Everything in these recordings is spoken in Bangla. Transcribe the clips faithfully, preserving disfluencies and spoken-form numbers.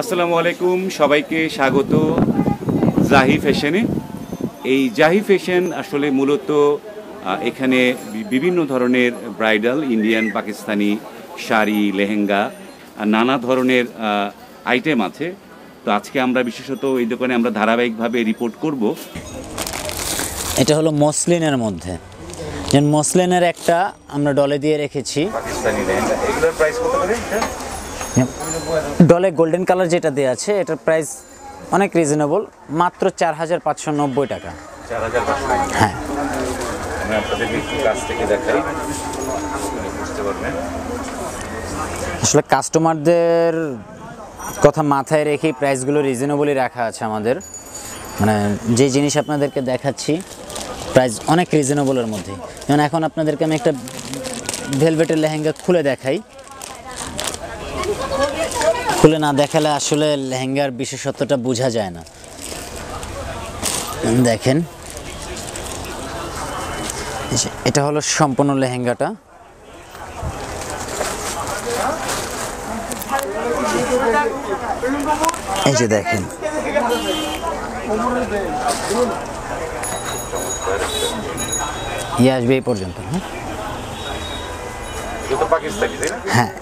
আসসালামু আলাইকুম সবাইকে স্বাগত জাহি ফ্যাশনে। এই জাহি ফ্যাশন আসলে মূলত এখানে বিভিন্ন ধরনের ব্রাইডাল ইন্ডিয়ান পাকিস্তানি শাড়ি লেহেঙ্গা নানা ধরনের আইটেম আছে। তো আজকে আমরা বিশেষত এই দোকানে আমরা ধারাবাহিকভাবে রিপোর্ট করব। এটা হলো মসলিনের মধ্যে যেন মসলিনের একটা আমরা ডলে দিয়ে রেখেছি পাকিস্তানি লেহেঙ্গা। এগুলোর প্রাইস কত করে? ডলে গোল্ডেন কালার যেটা দেয়া আছে এটার প্রাইস অনেক রিজনেবল, মাত্র চার হাজার পাঁচশো নব্বই টাকা। হ্যাঁ, আসলে কাস্টমারদের কথা মাথায় রেখে প্রাইসগুলো রিজনেবলই রাখা আছে আমাদের। মানে যে জিনিস আপনাদেরকে দেখাচ্ছি প্রাইস অনেক রিজনেবলের মধ্যে। যেমন এখন আপনাদেরকে আমি একটা ভেলভেটের লেহেঙ্গা খুলে দেখাই, খুলে না দেখালে আসলে লেহেঙ্গার বিশেষত্বটা বোঝা যায় না। দেখেন এটা হলো সম্পূর্ণ লেহেঙ্গাটা। এই যে দেখেন ইয়ে আসবে এই পর্যন্ত। হ্যাঁ,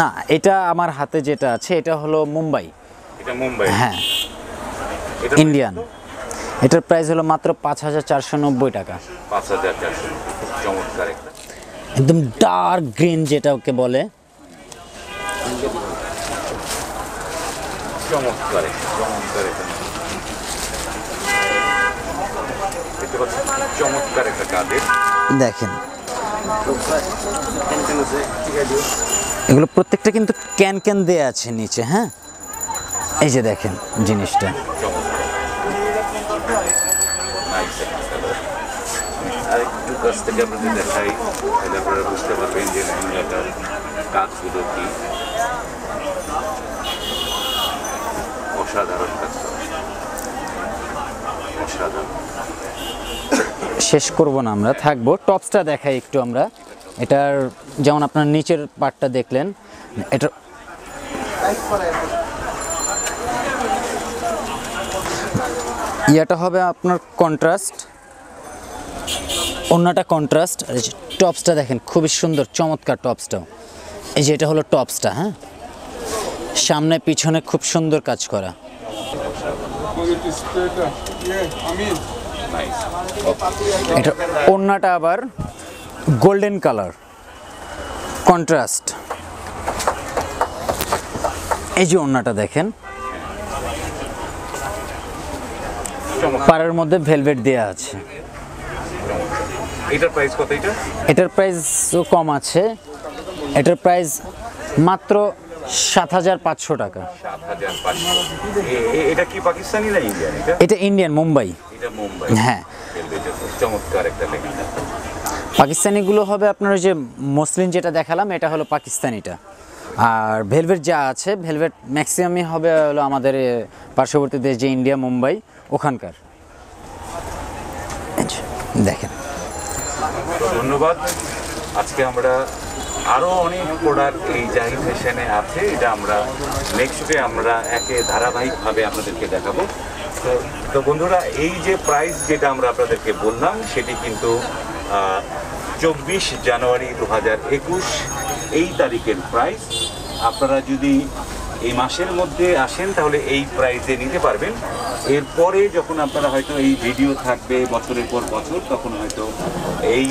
না এটা আমার হাতে যেটা আছে এটা হলো মুম্বাই। এটা মুম্বাই, হ্যাঁ ইন্ডিয়ান। এটার প্রাইস হলো মাত্র পাঁচ হাজার চারশো নব্বই টাকা। একদম ডার্ক গ্রিন যেটা ওকে বলে। দেখেন এগুলো প্রত্যেকটা কিন্তু ক্যান ক্যান দেয়া আছে নিচে। হ্যাঁ, এই যে দেখেন জিনিসটা অসাধারণ। শেষ করব না, আমরা থাকবো টপসটা দেখাই একটু আমরা। এটার যেমন আপনার নিচের পার্টটা দেখলেন, এটা ইয়াটা হবে আপনার কন্ট্রাস্ট, অন্যটা কন্ট্রাস্ট। আর টপসটা দেখেন খুবই সুন্দর চমৎকার টপসটাও। এই যে এটা হলো টপসটা। হ্যাঁ, সামনে পিছনে খুব সুন্দর কাজ করা। এটা ওড়নাটা আবার গোল্ডেন কালার কন্ট্রাস্ট। এই যে ওড়নাটা দেখেন পাড়ের মধ্যে ভেলভেট দেয়া আছে। এটার প্রাইস কত? এটা এটার প্রাইসও কম আছে। এটার প্রাইস মাত্র সাত হাজার পাঁচশো টাকা। এটা কি পাকিস্তানি না ইন্ডিয়ান? এটা ইন্ডিয়ান, মুম্বাই। হ্যাঁ, পাকিস্তানিগুলো হবে আপনার ওই যে মসলিন যেটা দেখালাম এটা হলো পাকিস্তানিটা। আর ভেলভেট যা আছে ভেলভেট ম্যাক্সিমামই হবে হলো আমাদের পার্শ্ববর্তী দেশ যে ইন্ডিয়া, মুম্বাই, ওখানকার। দেখেন, ধন্যবাদ। আজকে আমরা আরও অনেক প্রোডাক্ট এই জাহি ফ্যাশনে আছে, এটা আমরা নেক্সট ডে আমরা একে ধারাবাহিকভাবে আপনাদেরকে দেখাবো। তো তো বন্ধুরা, এই যে প্রাইস যেটা আমরা আপনাদেরকে বললাম সেটি কিন্তু চব্বিশ জানুয়ারি দু হাজার একুশ এই তারিখের প্রাইস। আপনারা যদি এই মাসের মধ্যে আসেন তাহলে এই প্রাইসে নিতে পারবেন। এরপরে যখন আপনারা হয়তো এই ভিডিও থাকবে বছরের পর বছর তখন হয়তো এই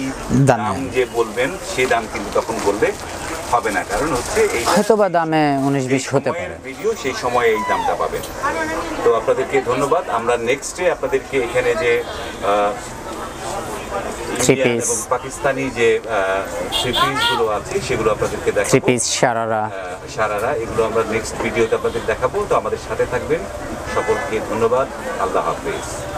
দাম যে বলবেন সে দাম কিন্তু তখন বললে হবে না, কারণ হচ্ছে এই হয়তো বা দামে উনিশ বিশ হতে পারে ভিডিও, সেই সময় এই দামটা পাবেন। তো আপনাদেরকে ধন্যবাদ। আমরা নেক্সট ডে আপনাদেরকে এখানে যে পাকিস্তানি যে থ্রি পিসগুলো আছে সেগুলো আপনাদেরকে দেখাবো, থ্রি পিস সারারা সারারা এগুলো আমরা নেক্সট ভিডিওতে আপনাদের দেখাবো। তো আমাদের সাথে থাকবেন। সকলকে ধন্যবাদ। আল্লাহ হাফেজ।